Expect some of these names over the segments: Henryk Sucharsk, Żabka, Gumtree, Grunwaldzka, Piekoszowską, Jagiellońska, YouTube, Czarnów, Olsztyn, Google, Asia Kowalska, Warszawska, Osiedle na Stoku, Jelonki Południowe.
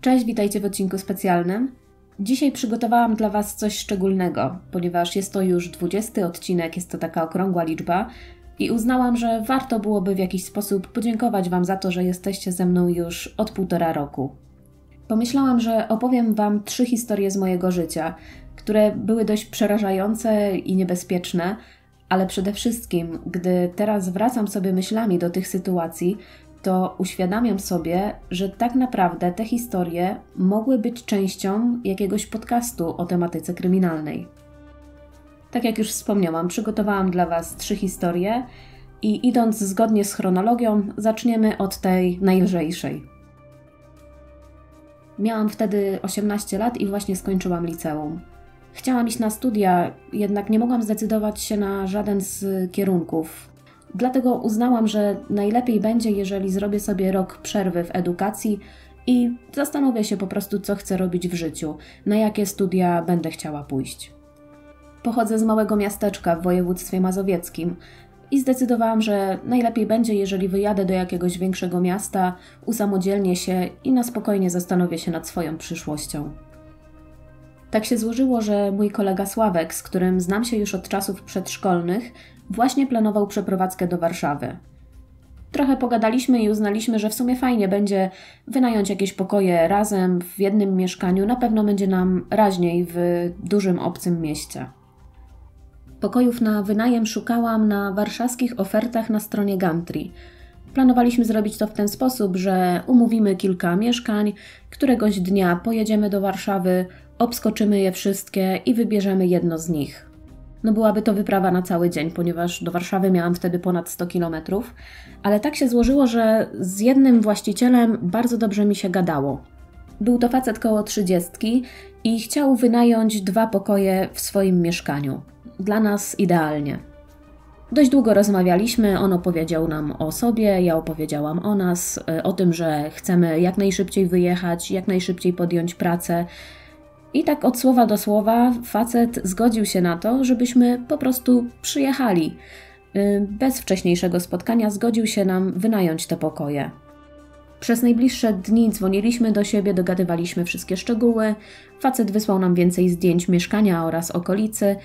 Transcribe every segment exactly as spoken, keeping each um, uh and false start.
Cześć, witajcie w odcinku specjalnym. Dzisiaj przygotowałam dla Was coś szczególnego, ponieważ jest to już dwudziesty odcinek, jest to taka okrągła liczba i uznałam, że warto byłoby w jakiś sposób podziękować Wam za to, że jesteście ze mną już od półtora roku. Pomyślałam, że opowiem Wam trzy historie z mojego życia, które były dość przerażające i niebezpieczne, ale przede wszystkim, gdy teraz wracam sobie myślami do tych sytuacji, to uświadamiam sobie, że tak naprawdę te historie mogły być częścią jakiegoś podcastu o tematyce kryminalnej. Tak jak już wspomniałam, przygotowałam dla Was trzy historie i idąc zgodnie z chronologią, zaczniemy od tej najlżejszej. Miałam wtedy osiemnaście lat i właśnie skończyłam liceum. Chciałam iść na studia, jednak nie mogłam zdecydować się na żaden z kierunków. Dlatego uznałam, że najlepiej będzie, jeżeli zrobię sobie rok przerwy w edukacji i zastanowię się po prostu, co chcę robić w życiu, na jakie studia będę chciała pójść. Pochodzę z małego miasteczka w województwie mazowieckim i zdecydowałam, że najlepiej będzie, jeżeli wyjadę do jakiegoś większego miasta, usamodzielnię się i na spokojnie zastanowię się nad swoją przyszłością. Tak się złożyło, że mój kolega Sławek, z którym znam się już od czasów przedszkolnych, właśnie planował przeprowadzkę do Warszawy. Trochę pogadaliśmy i uznaliśmy, że w sumie fajnie będzie wynająć jakieś pokoje razem w jednym mieszkaniu, na pewno będzie nam raźniej w dużym obcym mieście. Pokojów na wynajem szukałam na warszawskich ofertach na stronie Gumtree. Planowaliśmy zrobić to w ten sposób, że umówimy kilka mieszkań, któregoś dnia pojedziemy do Warszawy, obskoczymy je wszystkie i wybierzemy jedno z nich. No byłaby to wyprawa na cały dzień, ponieważ do Warszawy miałam wtedy ponad sto kilometrów, ale tak się złożyło, że z jednym właścicielem bardzo dobrze mi się gadało. Był to facet koło trzydziestki i chciał wynająć dwa pokoje w swoim mieszkaniu. Dla nas idealnie. Dość długo rozmawialiśmy, on opowiedział nam o sobie, ja opowiedziałam o nas, o tym, że chcemy jak najszybciej wyjechać, jak najszybciej podjąć pracę. I tak od słowa do słowa facet zgodził się na to, żebyśmy po prostu przyjechali. Bez wcześniejszego spotkania zgodził się nam wynająć te pokoje. Przez najbliższe dni dzwoniliśmy do siebie, dogadywaliśmy wszystkie szczegóły. Facet wysłał nam więcej zdjęć mieszkania oraz okolicy.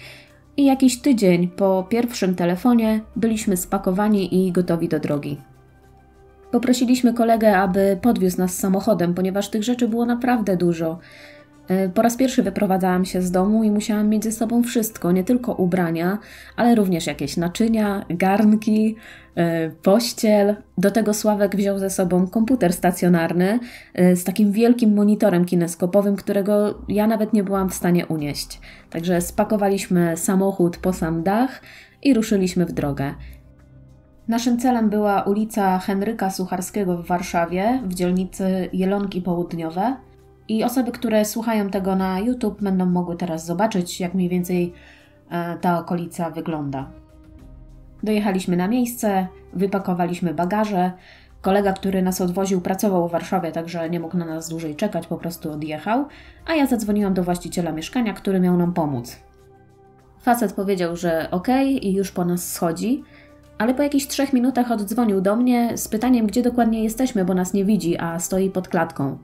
I jakiś tydzień po pierwszym telefonie byliśmy spakowani i gotowi do drogi. Poprosiliśmy kolegę, aby podwiózł nas samochodem, ponieważ tych rzeczy było naprawdę dużo. Po raz pierwszy wyprowadzałam się z domu i musiałam mieć ze sobą wszystko, nie tylko ubrania, ale również jakieś naczynia, garnki, pościel. Do tego Sławek wziął ze sobą komputer stacjonarny z takim wielkim monitorem kineskopowym, którego ja nawet nie byłam w stanie unieść. Także spakowaliśmy samochód po sam dach i ruszyliśmy w drogę. Naszym celem była ulica Henryka Sucharskiego w Warszawie, w dzielnicy Jelonki Południowe. I osoby, które słuchają tego na YouTube, będą mogły teraz zobaczyć, jak mniej więcej ta okolica wygląda. Dojechaliśmy na miejsce, wypakowaliśmy bagaże. Kolega, który nas odwoził, pracował w Warszawie, także nie mógł na nas dłużej czekać, po prostu odjechał. A ja zadzwoniłam do właściciela mieszkania, który miał nam pomóc. Facet powiedział, że okej i już po nas schodzi. Ale po jakichś trzech minutach oddzwonił do mnie z pytaniem, gdzie dokładnie jesteśmy, bo nas nie widzi, a stoi pod klatką.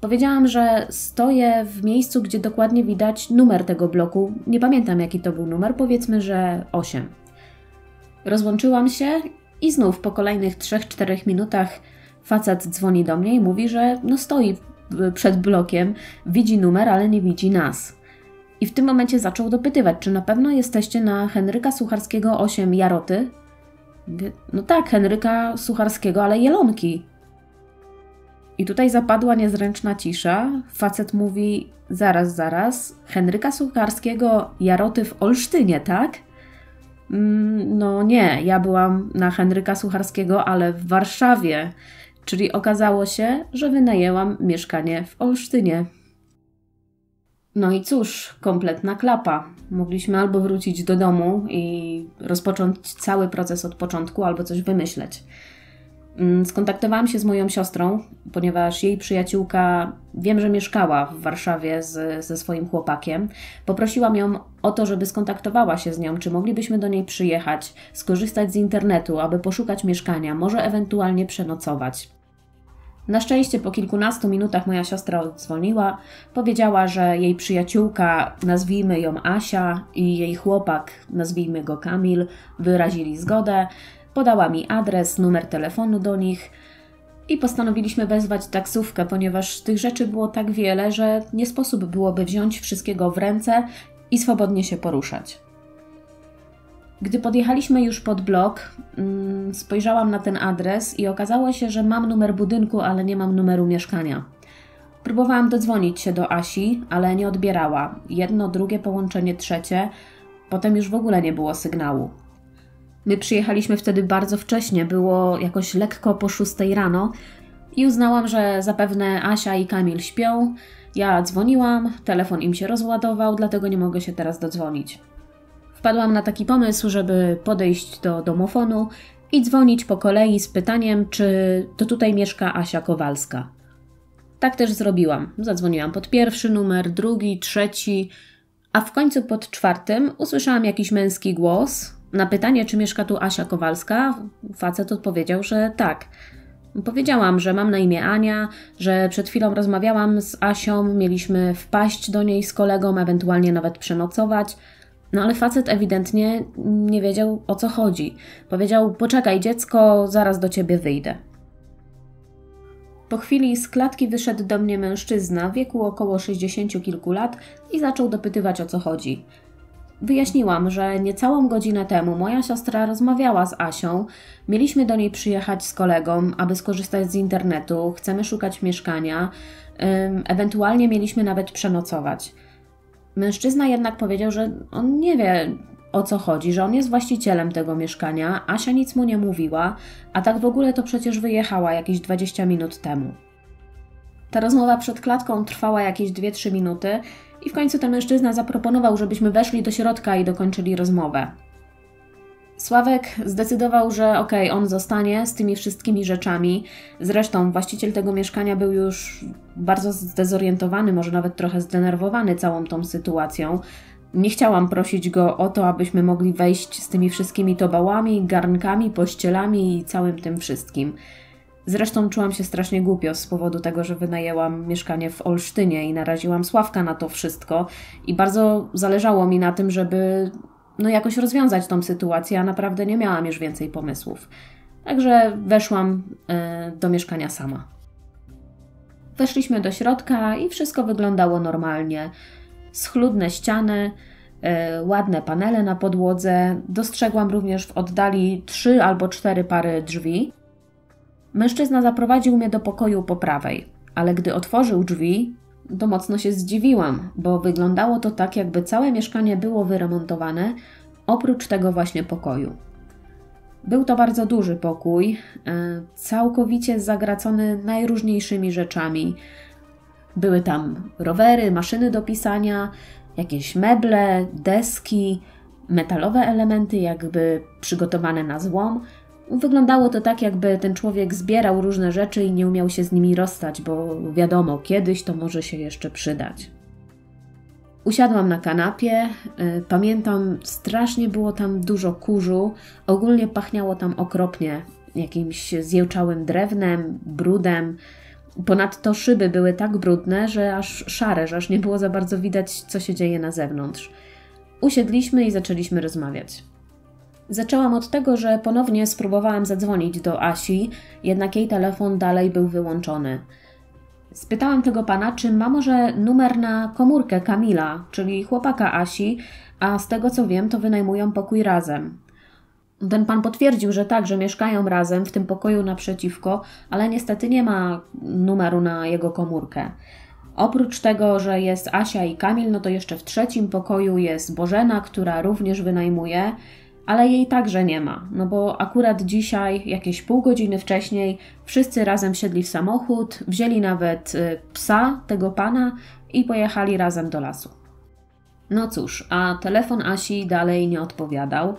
Powiedziałam, że stoję w miejscu, gdzie dokładnie widać numer tego bloku. Nie pamiętam, jaki to był numer, powiedzmy, że osiem. Rozłączyłam się i znów po kolejnych trzech czterech minutach facet dzwoni do mnie i mówi, że no stoi przed blokiem, widzi numer, ale nie widzi nas. I w tym momencie zaczął dopytywać, czy na pewno jesteście na Henryka Sucharskiego osiem Jaroty? No tak, Henryka Sucharskiego, ale Jelonki. I tutaj zapadła niezręczna cisza. Facet mówi, zaraz, zaraz, Henryka Sucharskiego Jaroty w Olsztynie, tak? Mm, no nie, ja byłam na Henryka Sucharskiego, ale w Warszawie. Czyli okazało się, że wynajęłam mieszkanie w Olsztynie. No i cóż, kompletna klapa. Mogliśmy albo wrócić do domu i rozpocząć cały proces od początku, albo coś wymyśleć. Skontaktowałam się z moją siostrą, ponieważ jej przyjaciółka, wiem, że mieszkała w Warszawie z, ze swoim chłopakiem. Poprosiłam ją o to, żeby skontaktowała się z nią, czy moglibyśmy do niej przyjechać, skorzystać z internetu, aby poszukać mieszkania, może ewentualnie przenocować. Na szczęście po kilkunastu minutach moja siostra odzwoniła, powiedziała, że jej przyjaciółka, nazwijmy ją Asia, i jej chłopak, nazwijmy go Kamil, wyrazili zgodę, podała mi adres, numer telefonu do nich i postanowiliśmy wezwać taksówkę, ponieważ tych rzeczy było tak wiele, że nie sposób byłoby wziąć wszystkiego w ręce i swobodnie się poruszać. Gdy podjechaliśmy już pod blok, spojrzałam na ten adres i okazało się, że mam numer budynku, ale nie mam numeru mieszkania. Próbowałam dodzwonić się do Asi, ale nie odbierała. Jedno, drugie połączenie, trzecie. Potem już w ogóle nie było sygnału. My przyjechaliśmy wtedy bardzo wcześnie, było jakoś lekko po szóstej rano i uznałam, że zapewne Asia i Kamil śpią. Ja dzwoniłam, telefon im się rozładował, dlatego nie mogę się teraz dodzwonić. Wpadłam na taki pomysł, żeby podejść do domofonu i dzwonić po kolei z pytaniem, czy to tutaj mieszka Asia Kowalska. Tak też zrobiłam. Zadzwoniłam pod pierwszy numer, drugi, trzeci, a w końcu pod czwartym usłyszałam jakiś męski głos. Na pytanie, czy mieszka tu Asia Kowalska, facet odpowiedział, że tak. Powiedziałam, że mam na imię Ania, że przed chwilą rozmawiałam z Asią, mieliśmy wpaść do niej z kolegą, ewentualnie nawet przenocować. No ale facet ewidentnie nie wiedział, o co chodzi. Powiedział, poczekaj dziecko, zaraz do ciebie wyjdę. Po chwili z klatki wyszedł do mnie mężczyzna w wieku około sześćdziesięciu kilku lat i zaczął dopytywać, o co chodzi. Wyjaśniłam, że niecałą godzinę temu moja siostra rozmawiała z Asią, mieliśmy do niej przyjechać z kolegą, aby skorzystać z internetu, chcemy szukać mieszkania, ewentualnie mieliśmy nawet przenocować. Mężczyzna jednak powiedział, że on nie wie, o co chodzi, że on jest właścicielem tego mieszkania, Asia nic mu nie mówiła, a tak w ogóle to przecież wyjechała jakieś dwadzieścia minut temu. Ta rozmowa przed klatką trwała jakieś dwie trzy minuty i w końcu ten mężczyzna zaproponował, żebyśmy weszli do środka i dokończyli rozmowę. Sławek zdecydował, że okej, on zostanie z tymi wszystkimi rzeczami. Zresztą właściciel tego mieszkania był już bardzo zdezorientowany, może nawet trochę zdenerwowany całą tą sytuacją. Nie chciałam prosić go o to, abyśmy mogli wejść z tymi wszystkimi tobałami, garnkami, pościelami i całym tym wszystkim. Zresztą czułam się strasznie głupio z powodu tego, że wynajęłam mieszkanie w Olsztynie i naraziłam Sławka na to wszystko i bardzo zależało mi na tym, żeby no jakoś rozwiązać tą sytuację, a naprawdę nie miałam już więcej pomysłów. Także weszłam y, do mieszkania sama. Weszliśmy do środka i wszystko wyglądało normalnie. Schludne ściany, y, ładne panele na podłodze. Dostrzegłam również w oddali trzy albo cztery pary drzwi. Mężczyzna zaprowadził mnie do pokoju po prawej, ale gdy otworzył drzwi, to mocno się zdziwiłam, bo wyglądało to tak, jakby całe mieszkanie było wyremontowane, oprócz tego właśnie pokoju. Był to bardzo duży pokój, całkowicie zagracony najróżniejszymi rzeczami. Były tam rowery, maszyny do pisania, jakieś meble, deski, metalowe elementy jakby przygotowane na złom. Wyglądało to tak, jakby ten człowiek zbierał różne rzeczy i nie umiał się z nimi rozstać, bo wiadomo, kiedyś to może się jeszcze przydać. Usiadłam na kanapie, pamiętam, strasznie było tam dużo kurzu, ogólnie pachniało tam okropnie, jakimś zjełczałym drewnem, brudem. Ponadto szyby były tak brudne, że aż szare, że aż nie było za bardzo widać, co się dzieje na zewnątrz. Usiedliśmy i zaczęliśmy rozmawiać. Zaczęłam od tego, że ponownie spróbowałam zadzwonić do Asi, jednak jej telefon dalej był wyłączony. Spytałam tego pana, czy ma może numer na komórkę Kamila, czyli chłopaka Asi, a z tego co wiem, to wynajmują pokój razem. Ten pan potwierdził, że tak, że mieszkają razem w tym pokoju naprzeciwko, ale niestety nie ma numeru na jego komórkę. Oprócz tego, że jest Asia i Kamil, no to jeszcze w trzecim pokoju jest Bożena, która również wynajmuje, ale jej także nie ma, no bo akurat dzisiaj, jakieś pół godziny wcześniej, wszyscy razem siedli w samochód, wzięli nawet psa tego pana i pojechali razem do lasu. No cóż, a telefon Asi dalej nie odpowiadał.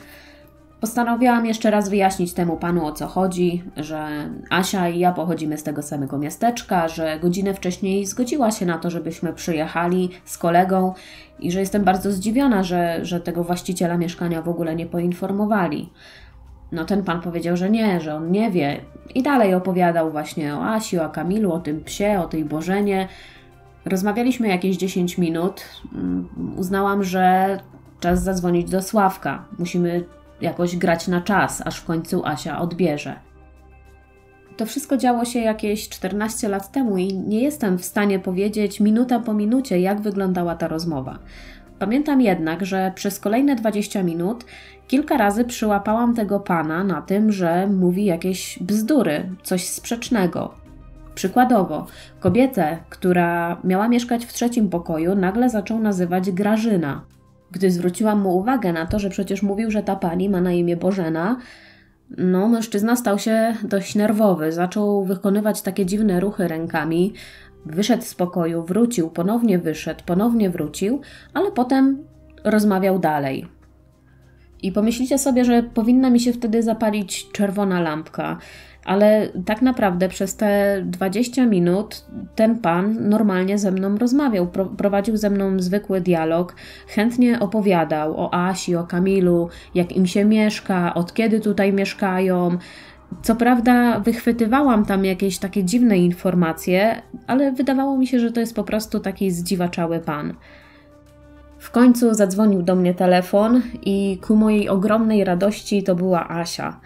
Postanowiłam jeszcze raz wyjaśnić temu panu, o co chodzi, że Asia i ja pochodzimy z tego samego miasteczka, że godzinę wcześniej zgodziła się na to, żebyśmy przyjechali z kolegą i że jestem bardzo zdziwiona, że, że tego właściciela mieszkania w ogóle nie poinformowali. No ten pan powiedział, że nie, że on nie wie. I dalej opowiadał właśnie o Asi, o Kamilu, o tym psie, o tej Bożenie. Rozmawialiśmy jakieś dziesięć minut. Uznałam, że czas zadzwonić do Sławka. Musimy jakoś grać na czas, aż w końcu Asia odbierze. To wszystko działo się jakieś czternaście lat temu i nie jestem w stanie powiedzieć minuta po minucie, jak wyglądała ta rozmowa. Pamiętam jednak, że przez kolejne dwadzieścia minut kilka razy przyłapałam tego pana na tym, że mówi jakieś bzdury, coś sprzecznego. Przykładowo, kobietę, która miała mieszkać w trzecim pokoju, nagle zaczął nazywać Grażyna. Gdy zwróciłam mu uwagę na to, że przecież mówił, że ta pani ma na imię Bożena, no mężczyzna stał się dość nerwowy, zaczął wykonywać takie dziwne ruchy rękami. Wyszedł z pokoju, wrócił, ponownie wyszedł, ponownie wrócił, ale potem rozmawiał dalej. I pomyślicie sobie, że powinna mi się wtedy zapalić czerwona lampka, ale tak naprawdę przez te dwadzieścia minut ten pan normalnie ze mną rozmawiał, pro- prowadził ze mną zwykły dialog, chętnie opowiadał o Asi, o Kamilu, jak im się mieszka, od kiedy tutaj mieszkają. Co prawda wychwytywałam tam jakieś takie dziwne informacje, ale wydawało mi się, że to jest po prostu taki zdziwaczały pan. W końcu zadzwonił do mnie telefon i ku mojej ogromnej radości to była Asia.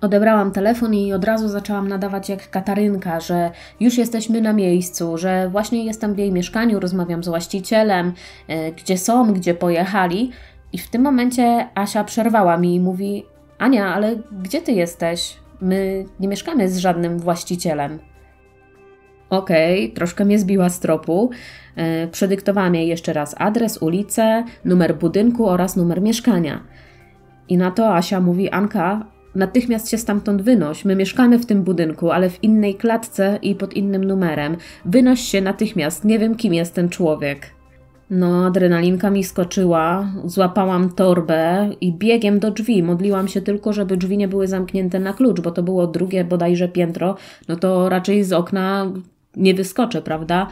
Odebrałam telefon i od razu zaczęłam nadawać jak Katarynka, że już jesteśmy na miejscu, że właśnie jestem w jej mieszkaniu, rozmawiam z właścicielem, gdzie są, gdzie pojechali. I w tym momencie Asia przerwała mi i mówi: Ania, ale gdzie ty jesteś? My nie mieszkamy z żadnym właścicielem. Okej, okay, troszkę mnie zbiła z tropu. Yy, przedyktowałam jej jeszcze raz adres, ulicę, numer budynku oraz numer mieszkania. I na to Asia mówi: Anka, natychmiast się stamtąd wynoś. My mieszkamy w tym budynku, ale w innej klatce i pod innym numerem. Wynoś się natychmiast, nie wiem kim jest ten człowiek. No, adrenalinka mi skoczyła, złapałam torbę i biegiem do drzwi. Modliłam się tylko, żeby drzwi nie były zamknięte na klucz, bo to było drugie bodajże piętro, no to raczej z okna nie wyskoczę, prawda?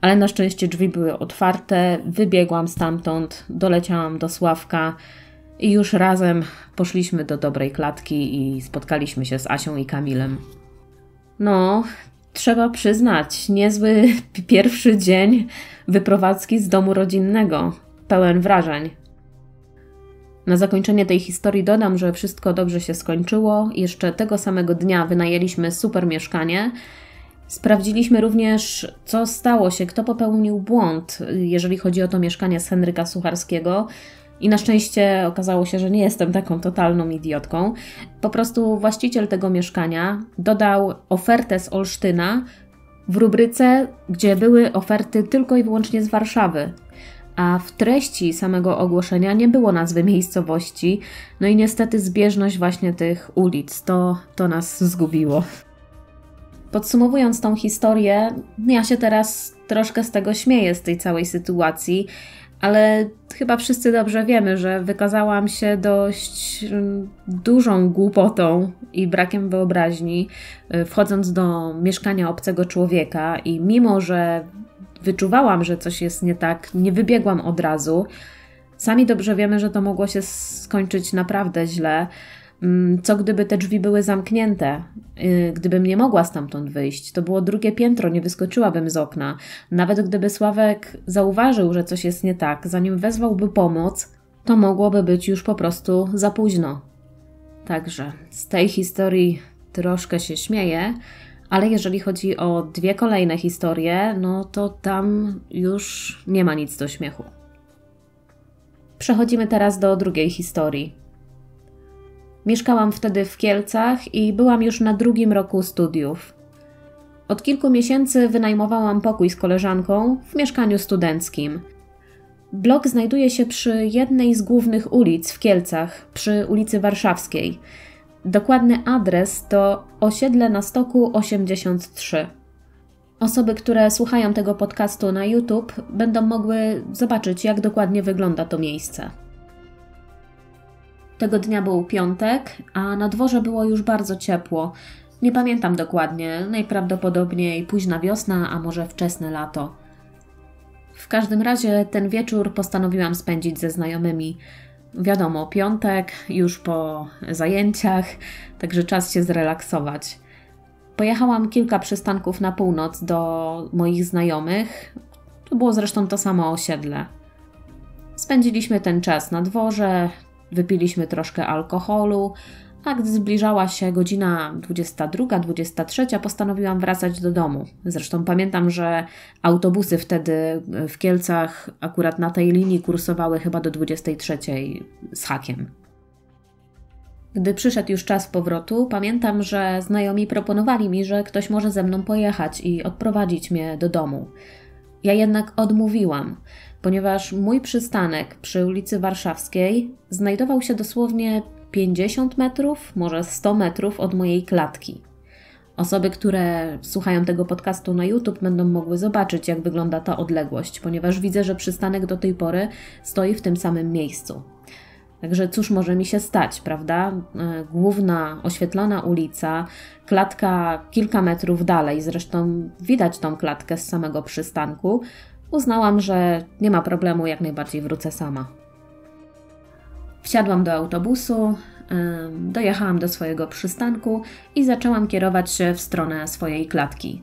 Ale na szczęście drzwi były otwarte, wybiegłam stamtąd, doleciałam do Sławka i już razem poszliśmy do dobrej klatki i spotkaliśmy się z Asią i Kamilem. No... Trzeba przyznać, niezły pierwszy dzień wyprowadzki z domu rodzinnego, pełen wrażeń. Na zakończenie tej historii dodam, że wszystko dobrze się skończyło. Jeszcze tego samego dnia wynajęliśmy super mieszkanie. Sprawdziliśmy również, co stało się, kto popełnił błąd, jeżeli chodzi o to mieszkanie z Henryka Sucharskiego. I na szczęście okazało się, że nie jestem taką totalną idiotką. Po prostu właściciel tego mieszkania dodał ofertę z Olsztyna w rubryce, gdzie były oferty tylko i wyłącznie z Warszawy. A w treści samego ogłoszenia nie było nazwy miejscowości. No i niestety zbieżność właśnie tych ulic, to, to nas zgubiło. Podsumowując tą historię, ja się teraz troszkę z tego śmieję, z tej całej sytuacji, ale chyba wszyscy dobrze wiemy, że wykazałam się dość dużą głupotą i brakiem wyobraźni, wchodząc do mieszkania obcego człowieka i mimo, że wyczuwałam, że coś jest nie tak, nie wybiegłam od razu. Sami dobrze wiemy, że to mogło się skończyć naprawdę źle. Co gdyby te drzwi były zamknięte, gdybym nie mogła stamtąd wyjść, to było drugie piętro, nie wyskoczyłabym z okna. Nawet gdyby Sławek zauważył, że coś jest nie tak, zanim wezwałby pomoc, to mogłoby być już po prostu za późno. Także z tej historii troszkę się śmieję, ale jeżeli chodzi o dwie kolejne historie, no to tam już nie ma nic do śmiechu. Przechodzimy teraz do drugiej historii. Mieszkałam wtedy w Kielcach i byłam już na drugim roku studiów. Od kilku miesięcy wynajmowałam pokój z koleżanką w mieszkaniu studenckim. Blok znajduje się przy jednej z głównych ulic w Kielcach, przy ulicy Warszawskiej. Dokładny adres to Osiedle na Stoku osiemdziesiąt trzy. Osoby, które słuchają tego podcastu na YouTube, będą mogły zobaczyć, jak dokładnie wygląda to miejsce. Tego dnia był piątek, a na dworze było już bardzo ciepło. Nie pamiętam dokładnie, najprawdopodobniej późna wiosna, a może wczesne lato. W każdym razie ten wieczór postanowiłam spędzić ze znajomymi. Wiadomo, piątek, już po zajęciach, także czas się zrelaksować. Pojechałam kilka przystanków na północ do moich znajomych. To było zresztą to samo osiedle. Spędziliśmy ten czas na dworze, wypiliśmy troszkę alkoholu, a gdy zbliżała się godzina dwudziesta druga, dwudziesta trzecia, postanowiłam wracać do domu. Zresztą pamiętam, że autobusy wtedy w Kielcach akurat na tej linii kursowały chyba do dwudziestej trzeciej z hakiem. Gdy przyszedł już czas powrotu, pamiętam, że znajomi proponowali mi, że ktoś może ze mną pojechać i odprowadzić mnie do domu. Ja jednak odmówiłam, ponieważ mój przystanek przy ulicy Warszawskiej znajdował się dosłownie pięćdziesiąt metrów, może sto metrów od mojej klatki. Osoby, które słuchają tego podcastu na YouTube, będą mogły zobaczyć, jak wygląda ta odległość, ponieważ widzę, że przystanek do tej pory stoi w tym samym miejscu. Także cóż może mi się stać, prawda? Główna, oświetlona ulica, klatka kilka metrów dalej, zresztą widać tą klatkę z samego przystanku. Uznałam, że nie ma problemu, jak najbardziej wrócę sama. Wsiadłam do autobusu, dojechałam do swojego przystanku i zaczęłam kierować się w stronę swojej klatki.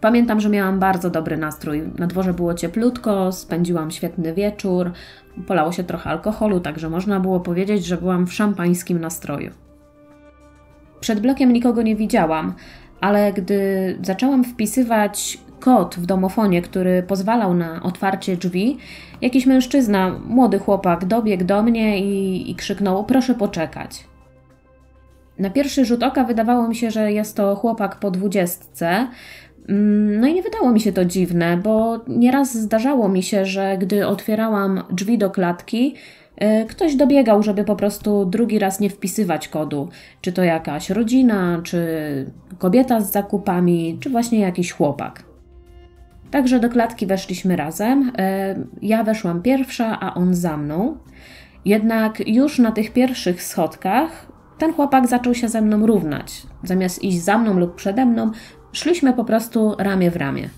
Pamiętam, że miałam bardzo dobry nastrój. Na dworze było cieplutko, spędziłam świetny wieczór, polało się trochę alkoholu, także można było powiedzieć, że byłam w szampańskim nastroju. Przed blokiem nikogo nie widziałam, ale gdy zaczęłam wpisywać kod w domofonie, który pozwalał na otwarcie drzwi, jakiś mężczyzna, młody chłopak, dobiegł do mnie i, i krzyknął: proszę poczekać. Na pierwszy rzut oka wydawało mi się, że jest to chłopak po dwudziestce. No i nie wydało mi się to dziwne, bo nieraz zdarzało mi się, że gdy otwierałam drzwi do klatki, ktoś dobiegał, żeby po prostu drugi raz nie wpisywać kodu. Czy to jakaś rodzina, czy kobieta z zakupami, czy właśnie jakiś chłopak. Także do klatki weszliśmy razem. Ja weszłam pierwsza, a on za mną. Jednak już na tych pierwszych schodkach ten chłopak zaczął się ze mną równać. Zamiast iść za mną lub przede mną, szliśmy po prostu ramię w ramię.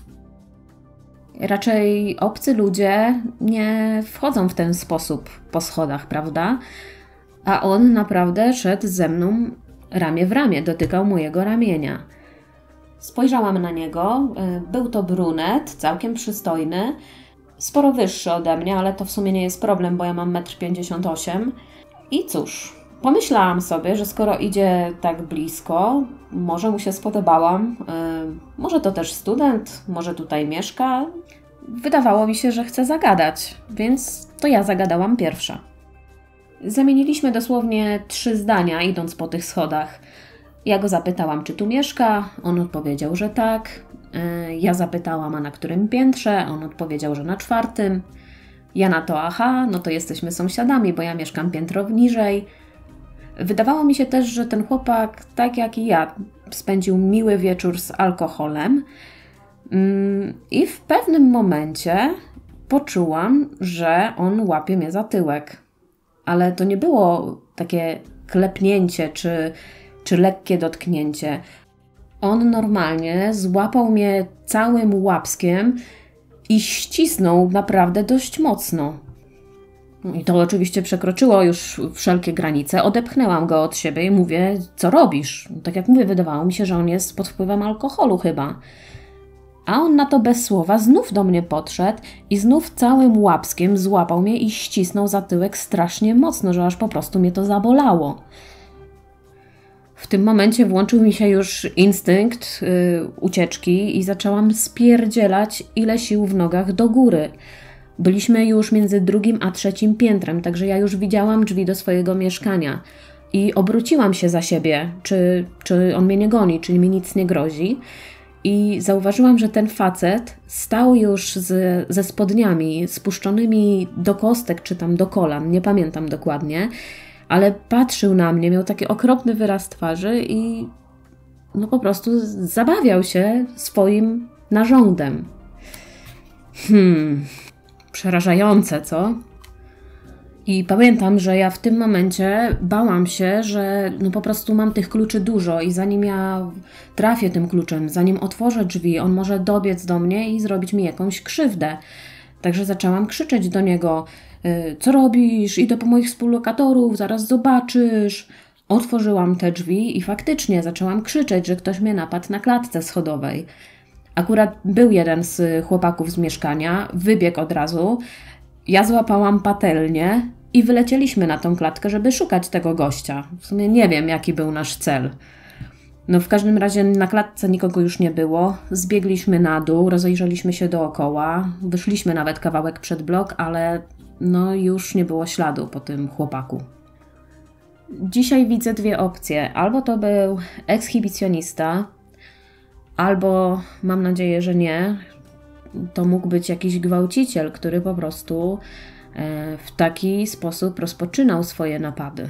Raczej obcy ludzie nie wchodzą w ten sposób po schodach, prawda? A on naprawdę szedł ze mną ramię w ramię, dotykał mojego ramienia. Spojrzałam na niego, był to brunet, całkiem przystojny, sporo wyższy ode mnie, ale to w sumie nie jest problem, bo ja mam metr pięćdziesiąt osiem. I cóż, pomyślałam sobie, że skoro idzie tak blisko, może mu się spodobałam, yy, może to też student, może tutaj mieszka. Wydawało mi się, że chce zagadać, więc to ja zagadałam pierwsza. Zamieniliśmy dosłownie trzy zdania, idąc po tych schodach. Ja go zapytałam, czy tu mieszka, on odpowiedział, że tak. Yy, ja zapytałam, a na którym piętrze, on odpowiedział, że na czwartym. Ja na to, aha, no to jesteśmy sąsiadami, bo ja mieszkam piętro niżej. Wydawało mi się też, że ten chłopak, tak jak i ja, spędził miły wieczór z alkoholem i w pewnym momencie poczułam, że on łapie mnie za tyłek. Ale to nie było takie klepnięcie czy, czy lekkie dotknięcie. On normalnie złapał mnie całym łapskiem i ścisnął naprawdę dość mocno. I to oczywiście przekroczyło już wszelkie granice. Odepchnęłam go od siebie i mówię: co robisz? Tak jak mówię, wydawało mi się, że on jest pod wpływem alkoholu chyba. A on na to bez słowa znów do mnie podszedł i znów całym łapskiem złapał mnie i ścisnął za tyłek strasznie mocno, że aż po prostu mnie to zabolało. W tym momencie włączył mi się już instynkt yy, ucieczki i zaczęłam spierdzielać ile sił w nogach do góry. Byliśmy już między drugim a trzecim piętrem, także ja już widziałam drzwi do swojego mieszkania i obróciłam się za siebie, czy, czy on mnie nie goni, czy mi nic nie grozi, i zauważyłam, że ten facet stał już z, ze spodniami spuszczonymi do kostek czy tam do kolan, nie pamiętam dokładnie, ale patrzył na mnie, miał taki okropny wyraz twarzy i no po prostu zabawiał się swoim narządem. Hmm... Przerażające, co? I pamiętam, że ja w tym momencie bałam się, że no po prostu mam tych kluczy dużo i zanim ja trafię tym kluczem, zanim otworzę drzwi, on może dobiec do mnie i zrobić mi jakąś krzywdę. Także zaczęłam krzyczeć do niego: co robisz, idę po moich współlokatorów, zaraz zobaczysz. Otworzyłam te drzwi i faktycznie zaczęłam krzyczeć, że ktoś mnie napadł na klatce schodowej. Akurat był jeden z chłopaków z mieszkania, wybiegł od razu, ja złapałam patelnię i wylecieliśmy na tą klatkę, żeby szukać tego gościa. W sumie nie wiem, jaki był nasz cel. No w każdym razie na klatce nikogo już nie było, zbiegliśmy na dół, rozejrzeliśmy się dookoła, wyszliśmy nawet kawałek przed blok, ale no już nie było śladu po tym chłopaku. Dzisiaj widzę dwie opcje, albo to był ekshibicjonista, albo, mam nadzieję, że nie, to mógł być jakiś gwałciciel, który po prostu w taki sposób rozpoczynał swoje napady.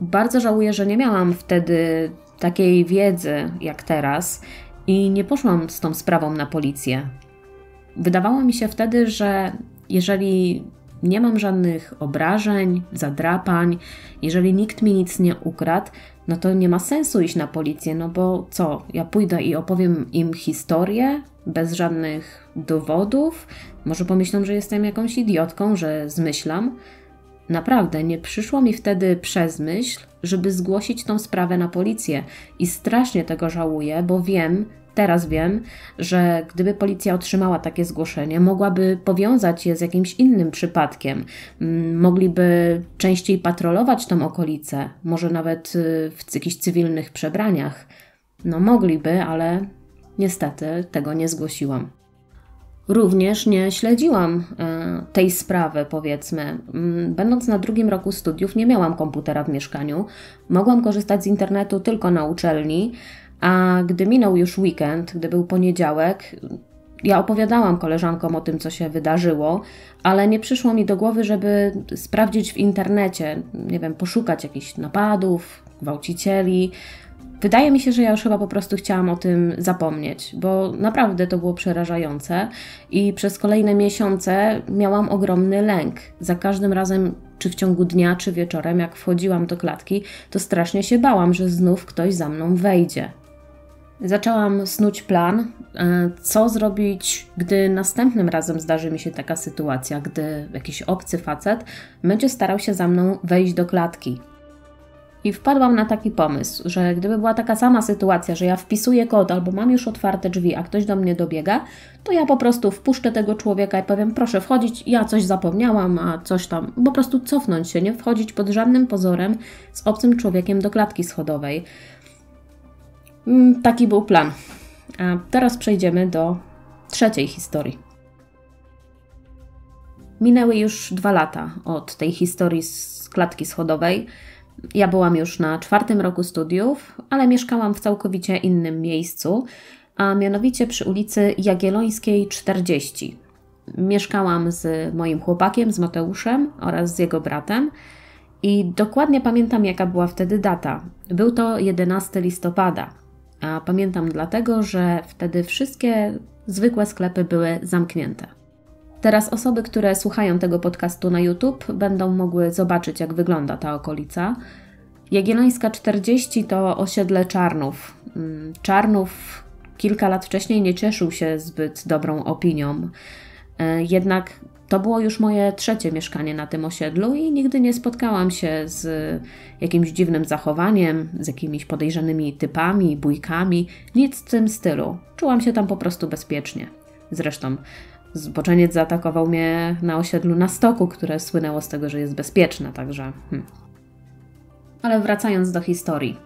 Bardzo żałuję, że nie miałam wtedy takiej wiedzy jak teraz i nie poszłam z tą sprawą na policję. Wydawało mi się wtedy, że jeżeli nie mam żadnych obrażeń, zadrapań, jeżeli nikt mi nic nie ukradł, no to nie ma sensu iść na policję, no bo co, ja pójdę i opowiem im historię bez żadnych dowodów, może pomyślą, że jestem jakąś idiotką, że zmyślam. Naprawdę, nie przyszło mi wtedy przez myśl, żeby zgłosić tą sprawę na policję i strasznie tego żałuję, bo wiem, teraz wiem, że gdyby policja otrzymała takie zgłoszenie, mogłaby powiązać je z jakimś innym przypadkiem. Mogliby częściej patrolować tą okolicę, może nawet w jakichś cywilnych przebraniach. No mogliby, ale niestety tego nie zgłosiłam. Również nie śledziłam tej sprawy, powiedzmy. Będąc na drugim roku studiów, nie miałam komputera w mieszkaniu. Mogłam korzystać z internetu tylko na uczelni, a gdy minął już weekend, gdy był poniedziałek, ja opowiadałam koleżankom o tym, co się wydarzyło, ale nie przyszło mi do głowy, żeby sprawdzić w internecie, nie wiem, poszukać jakichś napadów, gwałcicieli. Wydaje mi się, że ja już chyba po prostu chciałam o tym zapomnieć, bo naprawdę to było przerażające i przez kolejne miesiące miałam ogromny lęk. Za każdym razem, czy w ciągu dnia, czy wieczorem, jak wchodziłam do klatki, to strasznie się bałam, że znów ktoś za mną wejdzie. Zaczęłam snuć plan, co zrobić, gdy następnym razem zdarzy mi się taka sytuacja, gdy jakiś obcy facet będzie starał się za mną wejść do klatki. I wpadłam na taki pomysł, że gdyby była taka sama sytuacja, że ja wpisuję kod albo mam już otwarte drzwi, a ktoś do mnie dobiega, to ja po prostu wpuszczę tego człowieka i powiem, proszę wchodzić, ja coś zapomniałam, a coś tam, po prostu cofnąć się, nie wchodzić pod żadnym pozorem z obcym człowiekiem do klatki schodowej. Taki był plan. A teraz przejdziemy do trzeciej historii. Minęły już dwa lata od tej historii z klatki schodowej. Ja byłam już na czwartym roku studiów, ale mieszkałam w całkowicie innym miejscu, a mianowicie przy ulicy Jagiellońskiej czterdzieści. Mieszkałam z moim chłopakiem, z Mateuszem oraz z jego bratem i dokładnie pamiętam, jaka była wtedy data. Był to jedenastego listopada, a pamiętam dlatego, że wtedy wszystkie zwykłe sklepy były zamknięte. Teraz osoby, które słuchają tego podcastu na YouTube, będą mogły zobaczyć, jak wygląda ta okolica. Jagiellońska czterdzieści to osiedle Czarnów. Czarnów kilka lat wcześniej nie cieszył się zbyt dobrą opinią. Jednak to było już moje trzecie mieszkanie na tym osiedlu i nigdy nie spotkałam się z jakimś dziwnym zachowaniem, z jakimiś podejrzanymi typami, bójkami, nic w tym stylu. Czułam się tam po prostu bezpiecznie. Zresztą zboczeniec zaatakował mnie na osiedlu na Stoku, które słynęło z tego, że jest bezpieczne, także... Hmm. Ale wracając do historii.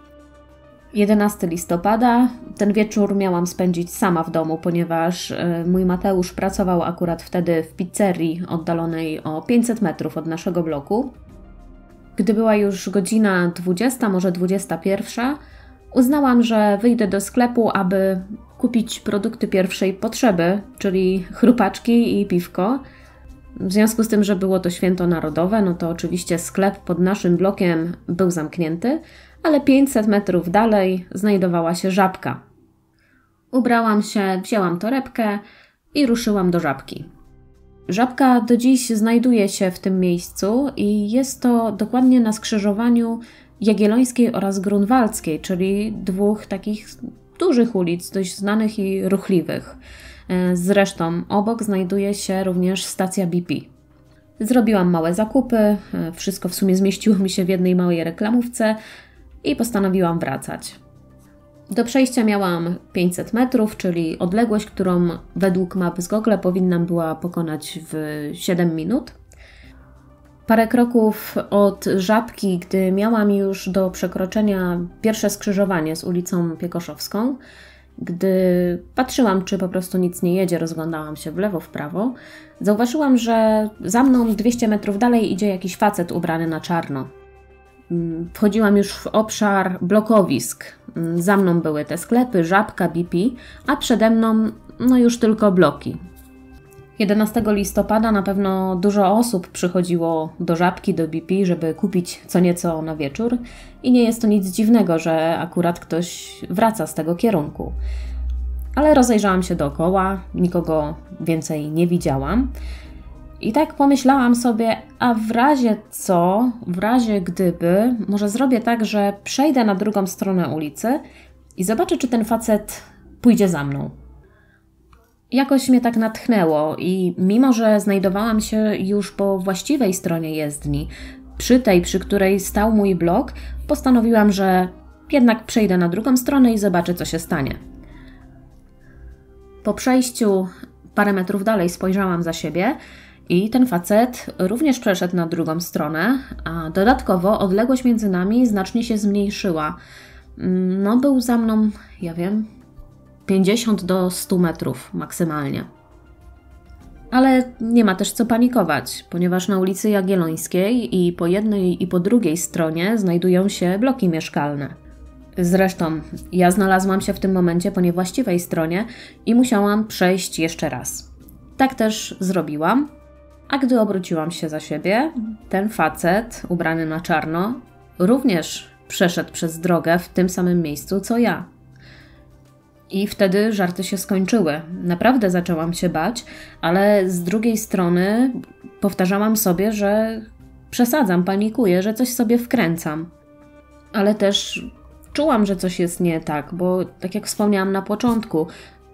jedenastego listopada, ten wieczór miałam spędzić sama w domu, ponieważ mój Mateusz pracował akurat wtedy w pizzerii oddalonej o pięćset metrów od naszego bloku. Gdy była już godzina dwudziesta, może dwudziesta pierwsza, uznałam, że wyjdę do sklepu, aby kupić produkty pierwszej potrzeby, czyli chrupaczki i piwko. W związku z tym, że było to święto narodowe, no to oczywiście sklep pod naszym blokiem był zamknięty, ale pięćset metrów dalej znajdowała się Żabka. Ubrałam się, wzięłam torebkę i ruszyłam do Żabki. Żabka do dziś znajduje się w tym miejscu i jest to dokładnie na skrzyżowaniu Jagiellońskiej oraz Grunwaldzkiej, czyli dwóch takich dużych ulic, dość znanych i ruchliwych. Zresztą obok znajduje się również stacja B P. Zrobiłam małe zakupy, wszystko w sumie zmieściło mi się w jednej małej reklamówce i postanowiłam wracać. Do przejścia miałam pięćset metrów, czyli odległość, którą według map z Google powinnam była pokonać w siedem minut. Parę kroków od Żabki, gdy miałam już do przekroczenia pierwsze skrzyżowanie z ulicą Piekoszowską, gdy patrzyłam, czy po prostu nic nie jedzie, rozglądałam się w lewo, w prawo, zauważyłam, że za mną dwieście metrów dalej idzie jakiś facet ubrany na czarno. Wchodziłam już w obszar blokowisk. Za mną były te sklepy, Żabka, B P, a przede mną no już tylko bloki. jedenastego listopada na pewno dużo osób przychodziło do Żabki, do B P, żeby kupić co nieco na wieczór i nie jest to nic dziwnego, że akurat ktoś wraca z tego kierunku. Ale rozejrzałam się dookoła, nikogo więcej nie widziałam. I tak pomyślałam sobie, a w razie co, w razie gdyby, może zrobię tak, że przejdę na drugą stronę ulicy i zobaczę, czy ten facet pójdzie za mną. Jakoś mnie tak natchnęło i mimo, że znajdowałam się już po właściwej stronie jezdni, przy tej, przy której stał mój blok, postanowiłam, że jednak przejdę na drugą stronę i zobaczę, co się stanie. Po przejściu parę metrów dalej spojrzałam za siebie i ten facet również przeszedł na drugą stronę, a dodatkowo odległość między nami znacznie się zmniejszyła. No był za mną, ja wiem, pięćdziesiąt do stu metrów maksymalnie. Ale nie ma też co panikować, ponieważ na ulicy Jagiellońskiej i po jednej i po drugiej stronie znajdują się bloki mieszkalne. Zresztą ja znalazłam się w tym momencie po niewłaściwej stronie i musiałam przejść jeszcze raz. Tak też zrobiłam. A gdy obróciłam się za siebie, ten facet ubrany na czarno również przeszedł przez drogę w tym samym miejscu co ja. I wtedy żarty się skończyły. Naprawdę zaczęłam się bać, ale z drugiej strony powtarzałam sobie, że przesadzam, panikuję, że coś sobie wkręcam. Ale też czułam, że coś jest nie tak, bo tak jak wspomniałam na początku,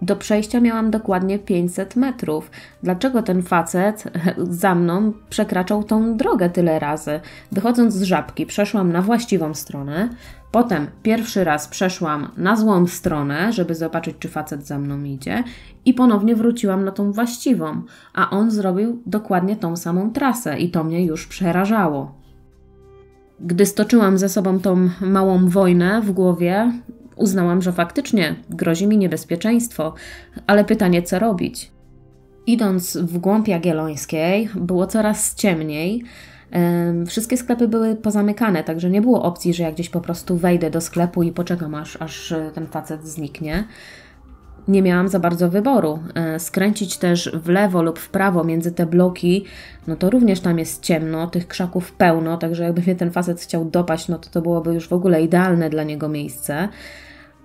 do przejścia miałam dokładnie pięćset metrów. Dlaczego ten facet za mną przekraczał tą drogę tyle razy? Wychodząc z Żabki przeszłam na właściwą stronę, potem pierwszy raz przeszłam na złą stronę, żeby zobaczyć, czy facet za mną idzie i ponownie wróciłam na tą właściwą, a on zrobił dokładnie tą samą trasę i to mnie już przerażało. Gdy stoczyłam ze sobą tą małą wojnę w głowie, uznałam, że faktycznie grozi mi niebezpieczeństwo, ale pytanie, co robić? Idąc w głąb Jagiellońskiej, było coraz ciemniej. Wszystkie sklepy były pozamykane, także nie było opcji, że ja gdzieś po prostu wejdę do sklepu i poczekam, aż, aż ten facet zniknie. Nie miałam za bardzo wyboru. Skręcić też w lewo lub w prawo między te bloki, no to również tam jest ciemno, tych krzaków pełno, także jakby mnie ten facet chciał dopaść, no to to byłoby już w ogóle idealne dla niego miejsce.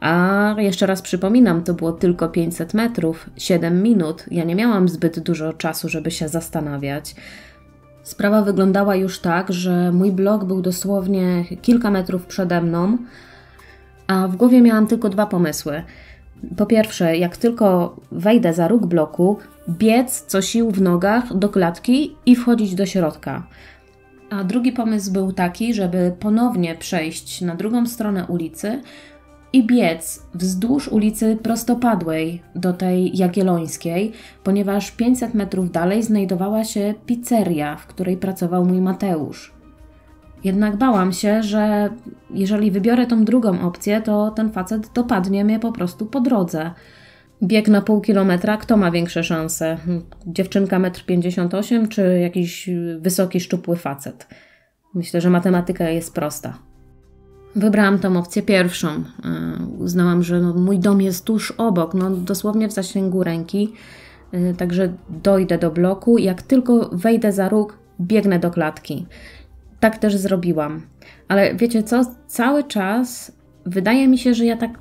A jeszcze raz przypominam, to było tylko pięćset metrów, siedem minut. Ja nie miałam zbyt dużo czasu, żeby się zastanawiać. Sprawa wyglądała już tak, że mój blok był dosłownie kilka metrów przede mną, a w głowie miałam tylko dwa pomysły. Po pierwsze, jak tylko wejdę za róg bloku, biec co sił w nogach do klatki i wchodzić do środka. A drugi pomysł był taki, żeby ponownie przejść na drugą stronę ulicy i biec wzdłuż ulicy prostopadłej do tej Jagiellońskiej, ponieważ pięćset metrów dalej znajdowała się pizzeria, w której pracował mój Mateusz. Jednak bałam się, że jeżeli wybiorę tą drugą opcję, to ten facet dopadnie mnie po prostu po drodze. Bieg na pół kilometra, kto ma większe szanse? Dziewczynka metr pięćdziesiąt osiem czy jakiś wysoki, szczupły facet? Myślę, że matematyka jest prosta. Wybrałam tą opcję pierwszą. Uznałam, że no, mój dom jest tuż obok, no, dosłownie w zasięgu ręki, także dojdę do bloku i jak tylko wejdę za róg, biegnę do klatki. Tak też zrobiłam. Ale wiecie co? Cały czas wydaje mi się, że ja tak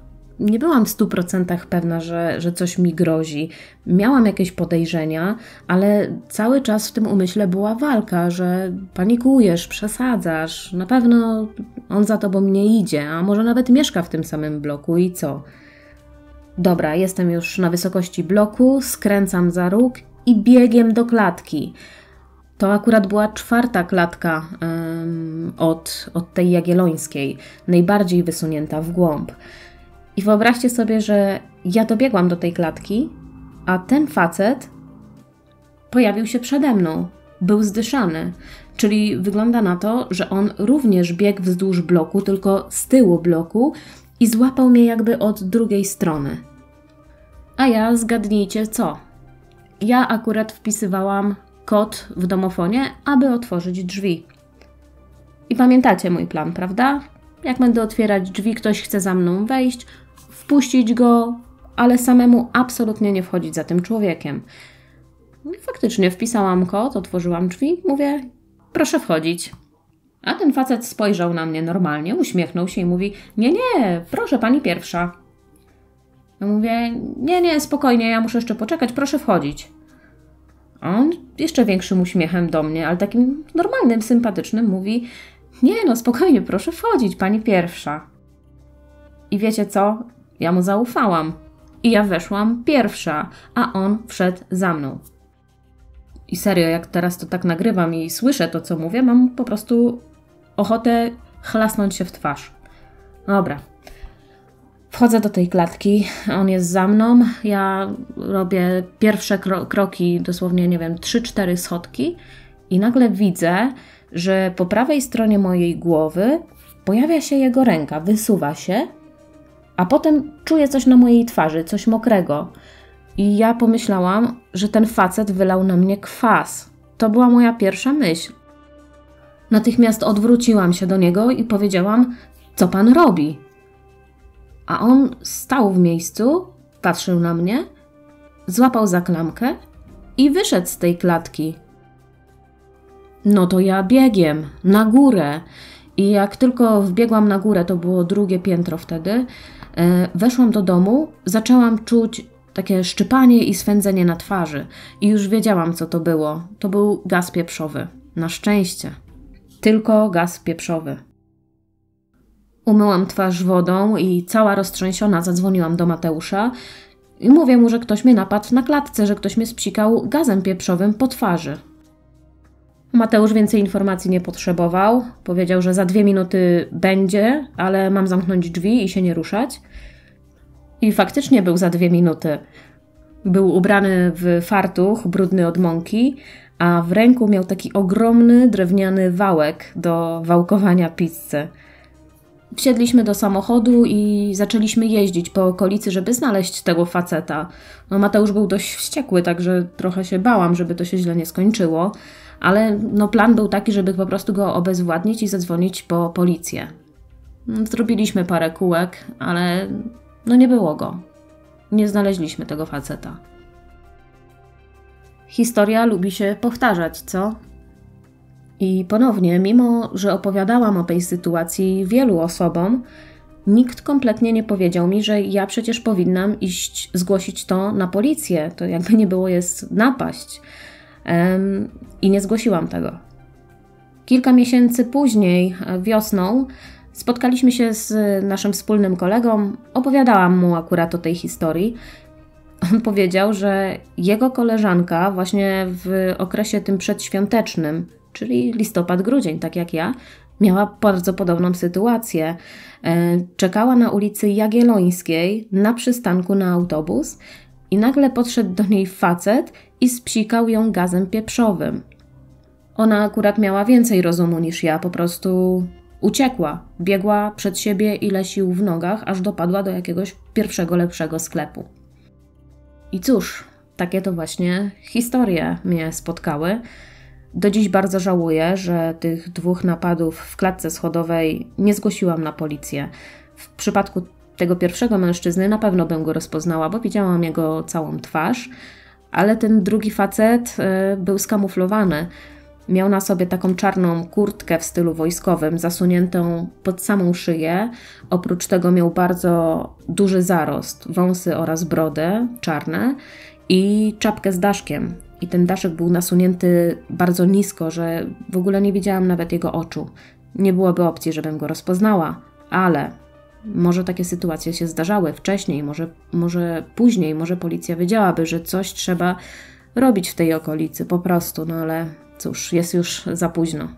nie byłam w stu procentach pewna, że, że coś mi grozi. Miałam jakieś podejrzenia, ale cały czas w tym umyśle była walka, że panikujesz, przesadzasz, na pewno on za tobą nie idzie, a może nawet mieszka w tym samym bloku i co? Dobra, jestem już na wysokości bloku, skręcam za róg i biegiem do klatki. To akurat była czwarta klatka um, od, od tej jagiellońskiej, najbardziej wysunięta w głąb. I wyobraźcie sobie, że ja dobiegłam do tej klatki, a ten facet pojawił się przede mną. Był zdyszany, czyli wygląda na to, że on również biegł wzdłuż bloku, tylko z tyłu bloku i złapał mnie jakby od drugiej strony. A ja, zgadnijcie co? Ja akurat wpisywałam kod w domofonie, aby otworzyć drzwi. I pamiętacie mój plan, prawda? Jak będę otwierać drzwi, ktoś chce za mną wejść, wpuścić go, ale samemu absolutnie nie wchodzić za tym człowiekiem. I faktycznie wpisałam kod, otworzyłam drzwi, mówię, proszę wchodzić. A ten facet spojrzał na mnie normalnie, uśmiechnął się i mówi, nie, nie, proszę pani pierwsza. Ja mówię, nie, nie, spokojnie, ja muszę jeszcze poczekać, proszę wchodzić. A on jeszcze większym uśmiechem do mnie, ale takim normalnym, sympatycznym mówi, nie no, spokojnie, proszę wchodzić, pani pierwsza. I wiecie co? Ja mu zaufałam. I ja weszłam pierwsza, a on wszedł za mną. I serio, jak teraz to tak nagrywam i słyszę to, co mówię, mam po prostu ochotę chlasnąć się w twarz. Dobra. Wchodzę do tej klatki, on jest za mną, ja robię pierwsze kro kroki, dosłownie, nie wiem, trzy cztery schodki i nagle widzę, że po prawej stronie mojej głowy pojawia się jego ręka, wysuwa się, a potem czuję coś na mojej twarzy, coś mokrego. I ja pomyślałam, że ten facet wylał na mnie kwas. To była moja pierwsza myśl. Natychmiast odwróciłam się do niego i powiedziałam, co pan robi? A on stał w miejscu, patrzył na mnie, złapał za klamkę i wyszedł z tej klatki. No to ja biegiem na górę. I jak tylko wbiegłam na górę, to było drugie piętro wtedy, weszłam do domu, zaczęłam czuć takie szczypanie i swędzenie na twarzy. I już wiedziałam, co to było. To był gaz pieprzowy. Na szczęście. Tylko gaz pieprzowy. Umyłam twarz wodą i cała roztrzęsiona zadzwoniłam do Mateusza i mówię mu, że ktoś mnie napadł na klatce, że ktoś mnie spsikał gazem pieprzowym po twarzy. Mateusz więcej informacji nie potrzebował. Powiedział, że za dwie minuty będzie, ale mam zamknąć drzwi i się nie ruszać. I faktycznie był za dwie minuty. Był ubrany w fartuch, brudny od mąki, a w ręku miał taki ogromny drewniany wałek do wałkowania pizzy. Wsiedliśmy do samochodu i zaczęliśmy jeździć po okolicy, żeby znaleźć tego faceta. No, Mateusz był dość wściekły, także trochę się bałam, żeby to się źle nie skończyło, ale no, plan był taki, żeby po prostu go obezwładnić i zadzwonić po policję. No, zrobiliśmy parę kółek, ale no nie było go. Nie znaleźliśmy tego faceta. Historia lubi się powtarzać, co? I ponownie, mimo że opowiadałam o tej sytuacji wielu osobom, nikt kompletnie nie powiedział mi, że ja przecież powinnam iść zgłosić to na policję. To jakby nie było, jest napaść. Um, I nie zgłosiłam tego. Kilka miesięcy później, wiosną, spotkaliśmy się z naszym wspólnym kolegą. Opowiadałam mu akurat o tej historii. On powiedział, że jego koleżanka właśnie w okresie tym przedświątecznym, czyli listopad, grudzień, tak jak ja, miała bardzo podobną sytuację. Czekała na ulicy Jagiellońskiej na przystanku na autobus i nagle podszedł do niej facet i spsikał ją gazem pieprzowym. Ona akurat miała więcej rozumu niż ja, po prostu uciekła, biegła przed siebie ile sił w nogach, aż dopadła do jakiegoś pierwszego lepszego sklepu. I cóż, takie to właśnie historie mnie spotkały. Do dziś bardzo żałuję, że tych dwóch napadów w klatce schodowej nie zgłosiłam na policję. W przypadku tego pierwszego mężczyzny na pewno bym go rozpoznała, bo widziałam jego całą twarz, ale ten drugi facet y, był skamuflowany. Miał na sobie taką czarną kurtkę w stylu wojskowym, zasuniętą pod samą szyję. Oprócz tego miał bardzo duży zarost, wąsy oraz brodę czarne i czapkę z daszkiem. I ten daszek był nasunięty bardzo nisko, że w ogóle nie widziałam nawet jego oczu. Nie byłoby opcji, żebym go rozpoznała, ale może takie sytuacje się zdarzały wcześniej, może, może później, może policja wiedziałaby, że coś trzeba robić w tej okolicy, po prostu, no ale cóż, jest już za późno.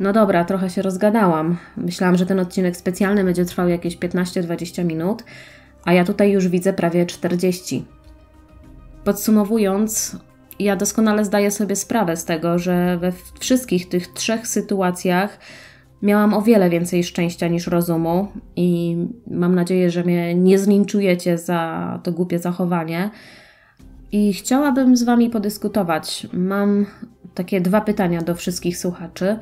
No dobra, trochę się rozgadałam. Myślałam, że ten odcinek specjalny będzie trwał jakieś piętnaście dwadzieścia minut, a ja tutaj już widzę prawie czterdzieści. Podsumowując, ja doskonale zdaję sobie sprawę z tego, że we wszystkich tych trzech sytuacjach miałam o wiele więcej szczęścia niż rozumu i mam nadzieję, że mnie nie zlinczujecie za to głupie zachowanie. I chciałabym z Wami podyskutować. Mam takie dwa pytania do wszystkich słuchaczy.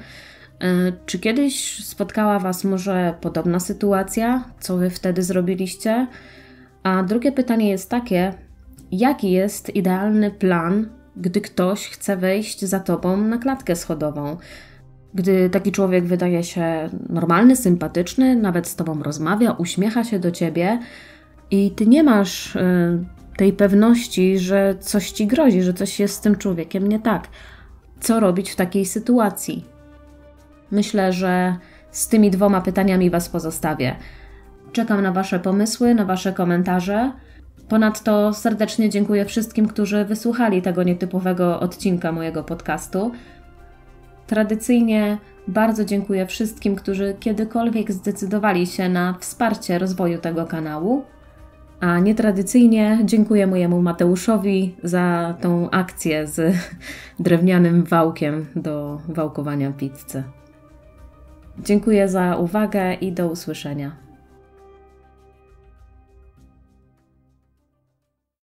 Czy kiedyś spotkała Was może podobna sytuacja? Co Wy wtedy zrobiliście? A drugie pytanie jest takie, jaki jest idealny plan, gdy ktoś chce wejść za Tobą na klatkę schodową? Gdy taki człowiek wydaje się normalny, sympatyczny, nawet z Tobą rozmawia, uśmiecha się do Ciebie i Ty nie masz y, tej pewności, że coś Ci grozi, że coś jest z tym człowiekiem nie tak. Co robić w takiej sytuacji? Myślę, że z tymi dwoma pytaniami Was pozostawię. Czekam na Wasze pomysły, na Wasze komentarze. Ponadto serdecznie dziękuję wszystkim, którzy wysłuchali tego nietypowego odcinka mojego podcastu. Tradycyjnie bardzo dziękuję wszystkim, którzy kiedykolwiek zdecydowali się na wsparcie rozwoju tego kanału, a nietradycyjnie dziękuję mojemu Mateuszowi za tą akcję z drewnianym wałkiem do wałkowania pizzy. Dziękuję za uwagę i do usłyszenia.